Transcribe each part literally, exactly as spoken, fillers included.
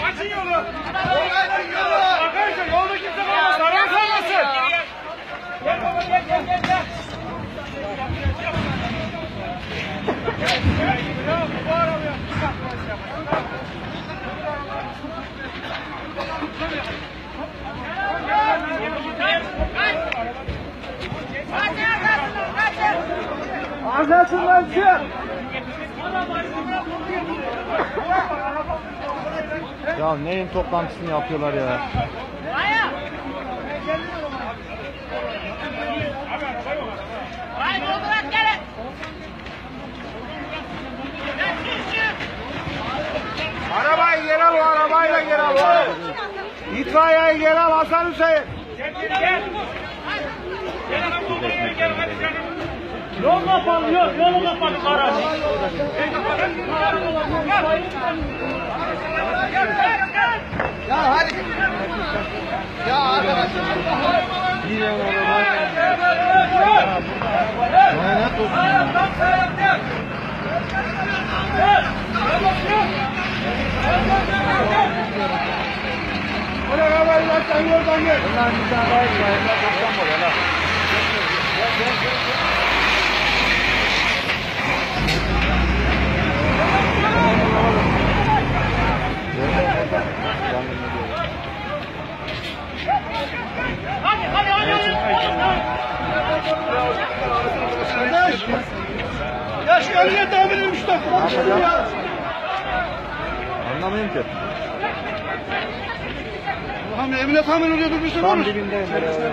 Açın yolu. Açın yolu. Arkadaşlar yolda kimse kalmasın. Arayan kalmasın. Gel baba gel gel gel gel. Bu arabaya. Anlatın lan şu. Ya neyin toplantısını yapıyorlar ya? Hayır. Hayır doldurak gelin. Arabayı gel al, arabayla gel al. İtfaiyeyi gel al Hasan Hüseyin. Gel gel. Gel lan buraya gel hadi canım. Yol kapalı yok, yolu kapalı araç. Ya hadi. Ya arkadaşlar. Ya şu önüne devrilmiş işte. Anlamıyorum ki. Ulan evine kamyon oluyor durmuşsun oğlum. Tam dibindeyim. Tam dibindeyim.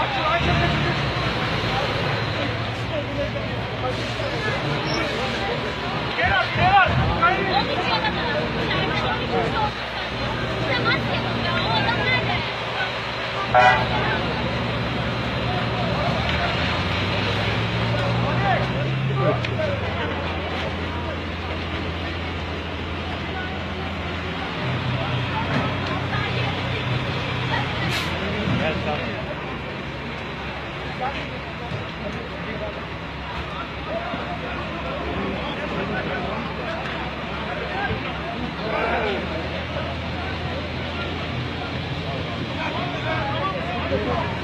Açın, açın. Gel abi, gel abi. Thank you.